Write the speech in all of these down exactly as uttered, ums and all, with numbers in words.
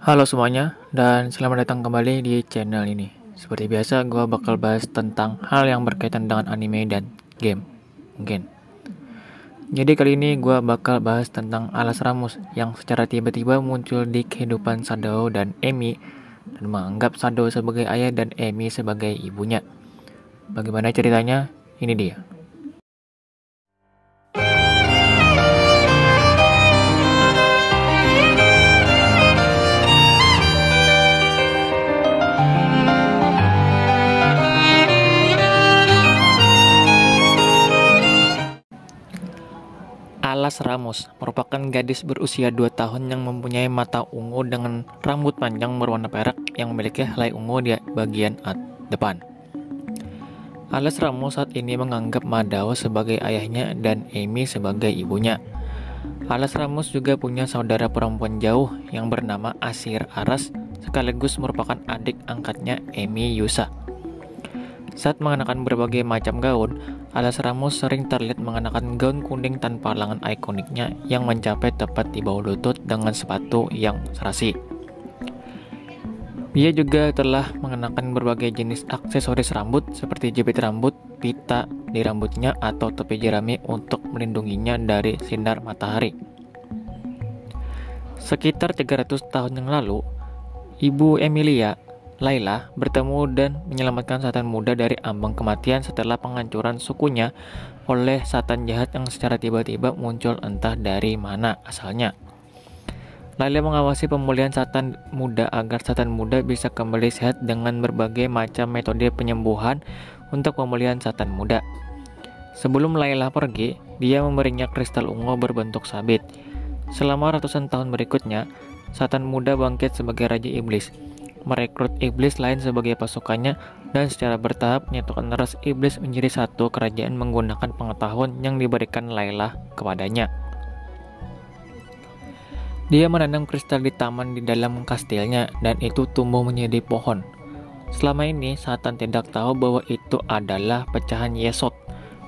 Halo semuanya, dan selamat datang kembali di channel ini. Seperti biasa, gue bakal bahas tentang hal yang berkaitan dengan anime dan game. Mungkin jadi kali ini gue bakal bahas tentang Alas Ramus yang secara tiba-tiba muncul di kehidupan Sadao dan Emi, dan menganggap Sadao sebagai ayah dan Emi sebagai ibunya. Bagaimana ceritanya? Ini dia. Alas Ramus merupakan gadis berusia dua tahun yang mempunyai mata ungu dengan rambut panjang berwarna perak yang memiliki helai ungu di bagian depan. Alas Ramus saat ini menganggap Madao sebagai ayahnya dan Emi sebagai ibunya. Alas Ramus juga punya saudara perempuan jauh yang bernama Asir Aras, sekaligus merupakan adik angkatnya Emi Yusa. Saat mengenakan berbagai macam gaun, Alas Ramus sering terlihat mengenakan gaun kuning tanpa lengan ikoniknya yang mencapai tepat di bawah lutut dengan sepatu yang serasi. Dia juga telah mengenakan berbagai jenis aksesoris rambut seperti jepit rambut, pita di rambutnya, atau topi jerami untuk melindunginya dari sinar matahari. Sekitar tiga ratus tahun yang lalu, Ibu Emilia, Laila, bertemu dan menyelamatkan setan muda dari ambang kematian setelah penghancuran sukunya oleh setan jahat yang secara tiba-tiba muncul entah dari mana asalnya. Laila mengawasi pemulihan setan muda agar setan muda bisa kembali sehat dengan berbagai macam metode penyembuhan untuk pemulihan setan muda. Sebelum Laila pergi, dia memberinya kristal ungu berbentuk sabit. Selama ratusan tahun berikutnya, setan muda bangkit sebagai raja iblis, merekrut iblis lain sebagai pasukannya, dan secara bertahap menyatukan ras iblis menjadi satu kerajaan menggunakan pengetahuan yang diberikan Laila kepadanya. Dia menanam kristal di taman di dalam kastilnya, dan itu tumbuh menjadi pohon. Selama ini Satan tidak tahu bahwa itu adalah pecahan Yesod,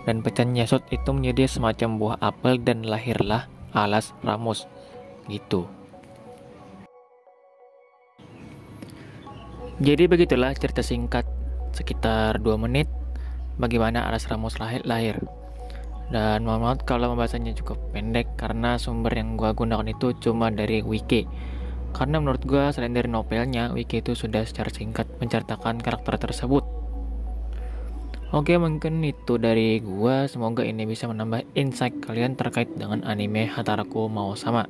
dan pecahan Yesod itu menjadi semacam buah apel, dan lahirlah Alas Ramus. Gitu. Jadi begitulah cerita singkat sekitar dua menit bagaimana Alas Ramus lahir. Dan mohon maaf kalau pembahasannya cukup pendek karena sumber yang gue gunakan itu cuma dari wiki. Karena menurut gue selain dari novelnya, wiki itu sudah secara singkat menceritakan karakter tersebut. Oke, mungkin itu dari gue. Semoga ini bisa menambah insight kalian terkait dengan anime Hataraku Maou-sama.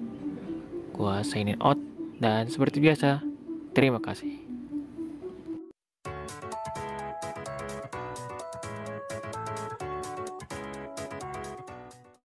Gue signing out, dan seperti biasa, terima kasih.